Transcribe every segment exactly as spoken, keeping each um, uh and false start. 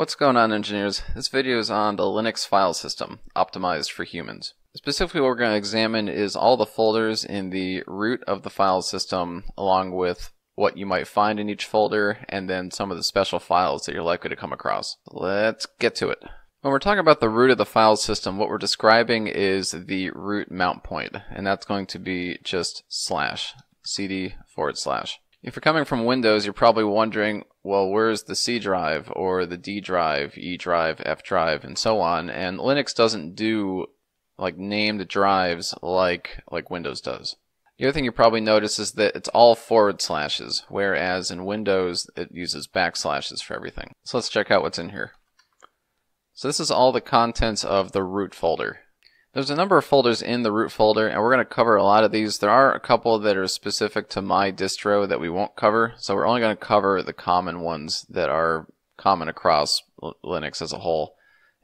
What's going on, engineers? This video is on the Linux file system, optimized for humans. Specifically, what we're going to examine is all the folders in the root of the file system, along with what you might find in each folder, and then some of the special files that you're likely to come across. Let's get to it. When we're talking about the root of the file system, what we're describing is the root mount point, and that's going to be just slash, cd forward slash. If you're coming from Windows, you're probably wondering, well, where's the C drive or the D drive, E drive, F drive, and so on? And Linux doesn't do like named drives like like Windows does. The other thing you probably notice is that it's all forward slashes, whereas in Windows it uses backslashes for everything. So let's check out what's in here. So this is all the contents of the root folder. There's a number of folders in the root folder, and we're going to cover a lot of these. There are a couple that are specific to my distro that we won't cover, so we're only going to cover the common ones that are common across Linux as a whole,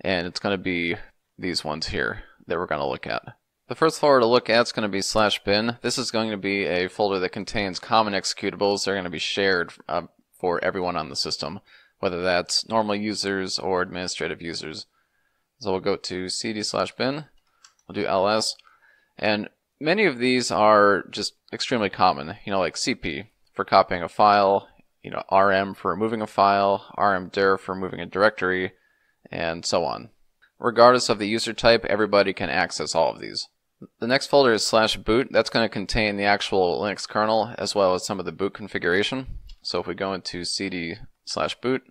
and it's going to be these ones here that we're going to look at. The first folder to look at is going to be slash bin. This is going to be a folder that contains common executables. They're going to be shared uh, for everyone on the system, whether that's normal users or administrative users. So we'll go to cd slash bin. We'll do ls, and many of these are just extremely common, you know, like cp for copying a file, you know, rm for removing a file, rmdir for moving a directory, and so on. Regardless of the user type, everybody can access all of these. The next folder is slash boot. That's going to contain the actual Linux kernel as well as some of the boot configuration. So if we go into cd slash boot,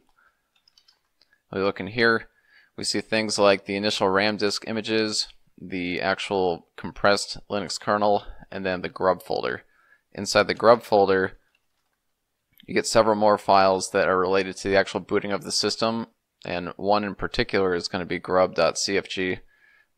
we look in here, we see things like the initial RAM disk images, the actual compressed Linux kernel, and then the grub folder. Inside the grub folder, you get several more files that are related to the actual booting of the system, and one in particular is going to be grub.cfg.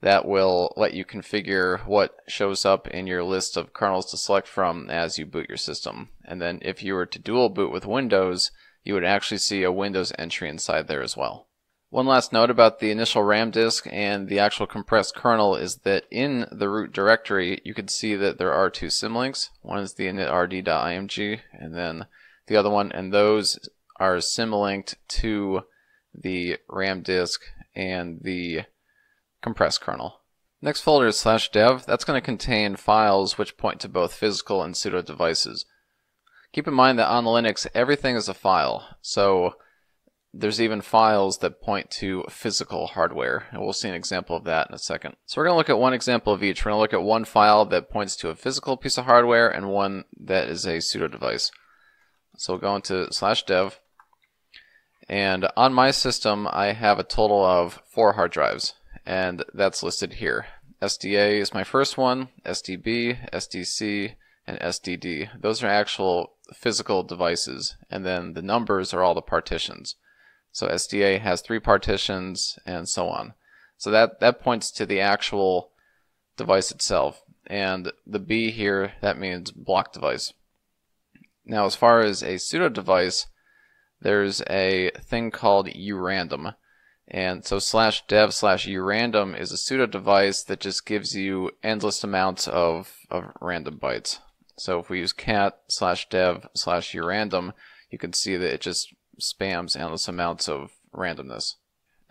That will let you configure what shows up in your list of kernels to select from as you boot your system. And then if you were to dual boot with Windows, you would actually see a Windows entry inside there as well. One last note about the initial RAM disk and the actual compressed kernel is that in the root directory, you can see that there are two symlinks. One is the init r d dot i m g, and then the other one, and those are symlinked to the RAM disk and the compressed kernel. Next folder is slash dev. That's going to contain files which point to both physical and pseudo devices. Keep in mind that on Linux, everything is a file. So there's even files that point to physical hardware, and we'll see an example of that in a second. So we're going to look at one example of each. We're going to look at one file that points to a physical piece of hardware and one that is a pseudo device. So we'll go into slash dev, and on my system I have a total of four hard drives, and that's listed here. S D A is my first one, S D B, S D C, and S D D. Those are actual physical devices, and then the numbers are all the partitions. So S D A has three partitions, and so on. So that, that points to the actual device itself. And the B here, that means block device. Now, as far as a pseudo device, there's a thing called urandom. And so slash dev slash urandom is a pseudo device that just gives you endless amounts of, of random bytes. So if we use cat slash dev slash urandom, you can see that it just spams endless amounts of randomness.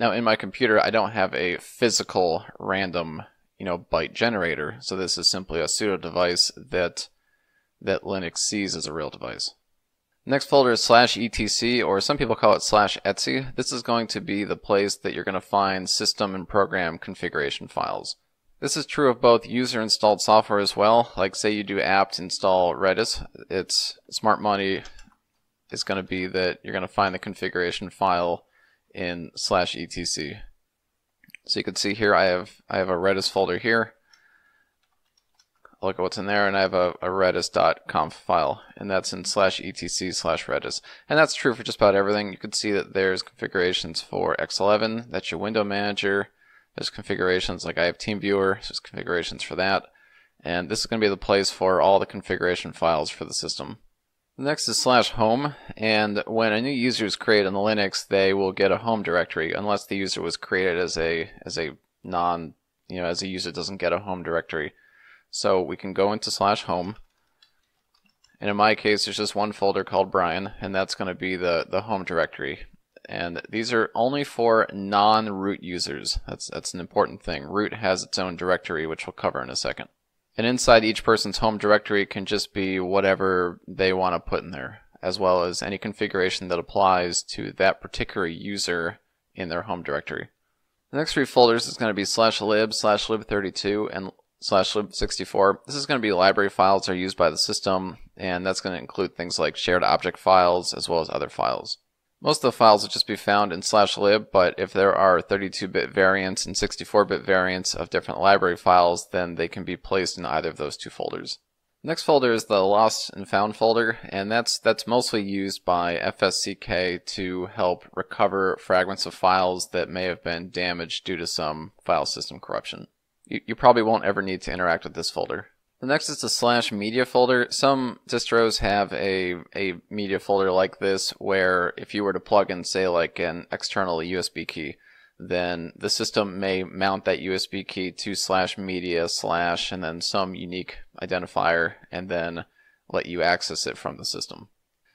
Now in my computer, I don't have a physical random, you know, byte generator, so this is simply a pseudo device that that Linux sees as a real device. Next folder is slash etc, or some people call it slash etsy. This is going to be the place that you're going to find system and program configuration files. This is true of both user installed software as well. Like say you do apt install Redis, it's smart money is going to be that you're going to find the configuration file in slash etc. So you can see here I have I have a Redis folder here. I'll look at what's in there, and I have a, a redis.conf file, and that's in slash etc slash redis. And that's true for just about everything. You can see that there's configurations for X eleven, that's your window manager. There's configurations, like I have TeamViewer, so there's configurations for that. And this is going to be the place for all the configuration files for the system. Next is slash home, and when a new user is created in Linux, they will get a home directory, unless the user was created as a as a non, you know, as a user doesn't get a home directory. So we can go into slash home, and in my case, there's just one folder called Brian, and that's going to be the the home directory. and these are only for non-root users. That's, that's an important thing. Root has its own directory, which we'll cover in a second. And inside each person's home directory can just be whatever they want to put in there, as well as any configuration that applies to that particular user in their home directory. The next three folders is going to be slash lib, slash lib thirty-two, and slash lib sixty-four. This is going to be library files that are used by the system, and that's going to include things like shared object files as well as other files. Most of the files will just be found in slash lib, but if there are thirty-two bit variants and sixty-four bit variants of different library files, then they can be placed in either of those two folders. Next folder is the lost and found folder, and that's that's mostly used by F S C K to help recover fragments of files that may have been damaged due to some file system corruption. You, you probably won't ever need to interact with this folder. The next is the slash media folder. Some distros have a, a media folder like this where if you were to plug in, say, like an external U S B key, then the system may mount that U S B key to slash media slash and then some unique identifier and then let you access it from the system.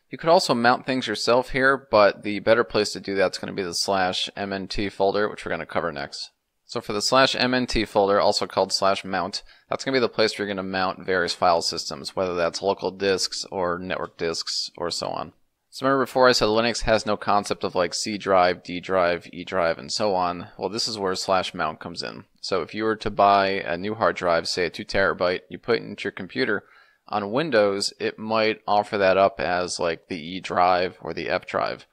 You could also mount things yourself here, but the better place to do that is going to be the slash M N T folder, which we're going to cover next. So for the slash M N T folder, also called slash mount, that's going to be the place where you're going to mount various file systems, whether that's local disks or network disks or so on. So remember before I said Linux has no concept of like C drive, D drive, E drive, and so on. Well, this is where slash mount comes in. So if you were to buy a new hard drive, say a two terabyte, you put it into your computer, on Windows, it might offer that up as like the E drive or the F drive.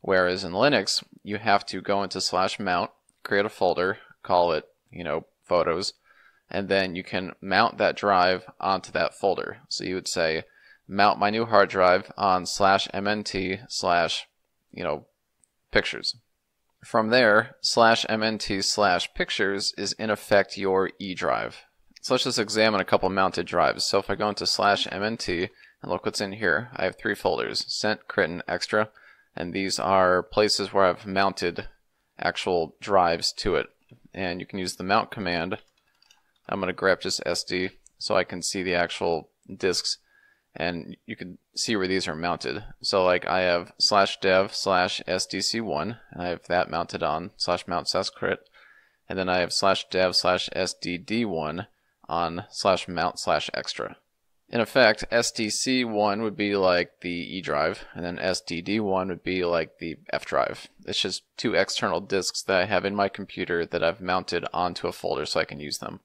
Whereas in Linux, you have to go into slash mount, create a folder, call it, you know, photos, and then you can mount that drive onto that folder. So you would say, mount my new hard drive on slash M N T slash, you know, pictures. From there, slash M N T slash pictures is in effect your E drive. So let's just examine a couple mounted drives. So if I go into slash M N T and look what's in here, I have three folders, sent, crit, and extra, and these are places where I've mounted actual drives to it. And you can use the mount command. I'm going to grab just S D so I can see the actual disks, and you can see where these are mounted. So like I have slash dev slash S D C one, and I have that mounted on slash mount slash crit, and then I have slash dev slash S D D one on slash mount slash extra. In effect, S D C one would be like the E drive, and then S D D one would be like the F drive. It's just two external disks that I have in my computer that I've mounted onto a folder so I can use them.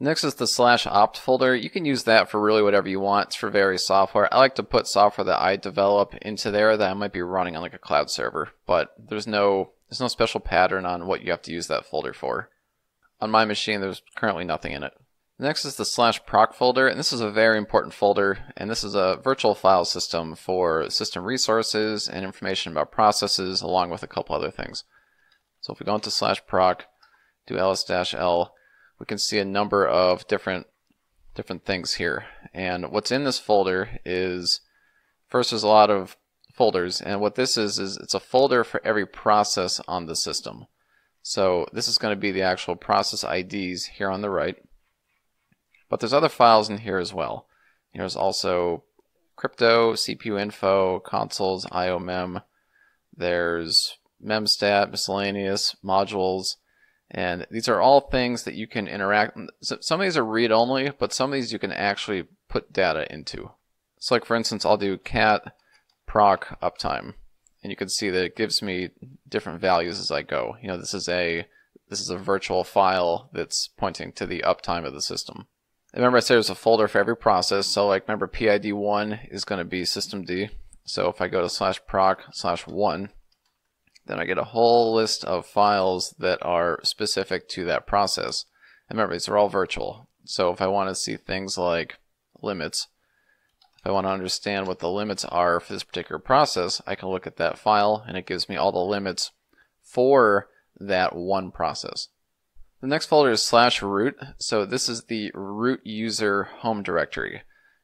Next is the slash opt folder. You can use that for really whatever you want. It's for various software. I like to put software that I develop into there that I might be running on like a cloud server, but there's no, there's no special pattern on what you have to use that folder for. On my machine, there's currently nothing in it. Next is the slash proc folder, and this is a very important folder, and this is a virtual file system for system resources and information about processes, along with a couple other things. So if we go into slash proc, do ls-l, we can see a number of different, different things here. And what's in this folder is, first there's a lot of folders, and what this is, is it's a folder for every process on the system. So this is going to be the actual process I Ds here on the right. But there's other files in here as well. There's also crypto, C P U info, consoles, I O mem. There's memstat, miscellaneous, modules. And these are all things that you can interact. Some of these are read only, but some of these you can actually put data into. So like for instance, I'll do cat proc uptime. And you can see that it gives me different values as I go. You know, this is a, this is a virtual file that's pointing to the uptime of the system. Remember I said there's a folder for every process, so like remember P I D one is going to be systemd. So if I go to slash proc slash one, then I get a whole list of files that are specific to that process. And remember, these are all virtual. So if I want to see things like limits, if I want to understand what the limits are for this particular process, I can look at that file and it gives me all the limits for that one process. The next folder is slash root. So this is the root user home directory.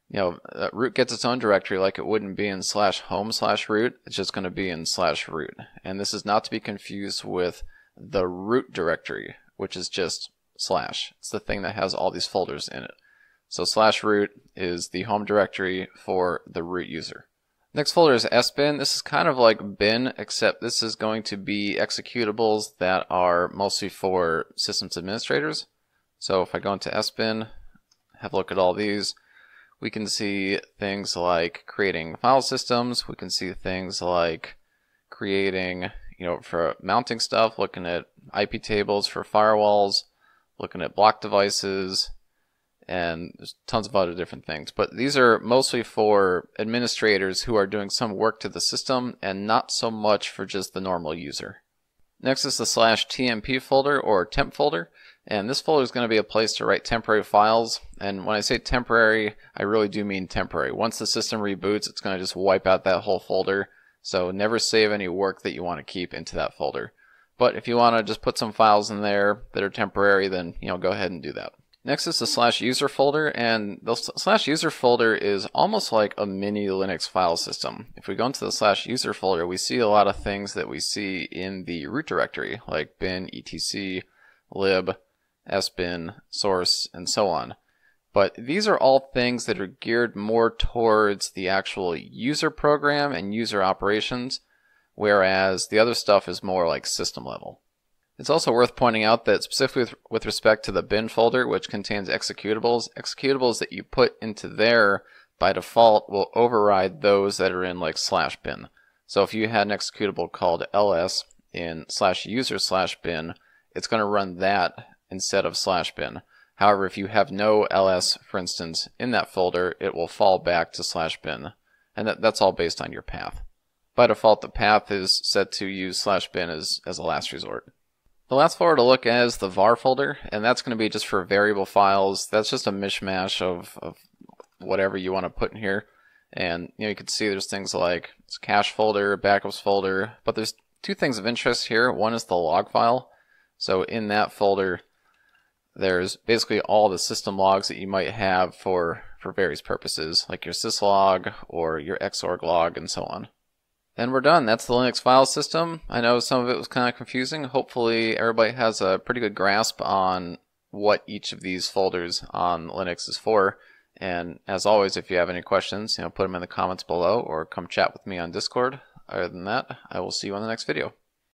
You know, uh, root gets its own directory like it wouldn't be in slash home slash root. It's just going to be in slash root. And this is not to be confused with the root directory, which is just slash. It's the thing that has all these folders in it. So slash root is the home directory for the root user. Next folder is S bin. This is kind of like bin, except this is going to be executables that are mostly for systems administrators. So if I go into S bin, have a look at all these, we can see things like creating file systems. We can see things like creating, you know, for mounting stuff, looking at I P tables for firewalls, looking at block devices, and there's tons of other different things. But these are mostly for administrators who are doing some work to the system and not so much for just the normal user. Next is the slash T M P folder or temp folder. And this folder is going to be a place to write temporary files. And when I say temporary, I really do mean temporary. Once the system reboots, it's going to just wipe out that whole folder. So never save any work that you want to keep into that folder. But if you want to just put some files in there that are temporary, then, you know, go ahead and do that. Next is the slash user folder, and the slash user folder is almost like a mini Linux file system. If we go into the slash user folder, we see a lot of things that we see in the root directory, like bin, etc, lib, sbin, source, and so on. But these are all things that are geared more towards the actual user program and user operations, whereas the other stuff is more like system level. It's also worth pointing out that specifically with respect to the bin folder, which contains executables, executables that you put into there by default will override those that are in like slash bin. So if you had an executable called ls in slash user slash bin, it's going to run that instead of slash bin. However, if you have no ls, for instance, in that folder, it will fall back to slash bin. And that, that's all based on your path. By default, the path is set to use slash bin as, as a last resort. The last folder to look at is the var folder, and that's going to be just for variable files. That's just a mishmash of, of whatever you want to put in here. And you know, you can see there's things like cache folder, backups folder, but there's two things of interest here. One is the log file. So in that folder, there's basically all the system logs that you might have for, for various purposes, like your syslog or your xorg log and so on. And we're done. That's the Linux file system. I know some of it was kind of confusing. Hopefully everybody has a pretty good grasp on what each of these folders on Linux is for. And as always, if you have any questions, you know, put them in the comments below or come chat with me on Discord. Other than that, I will see you on the next video.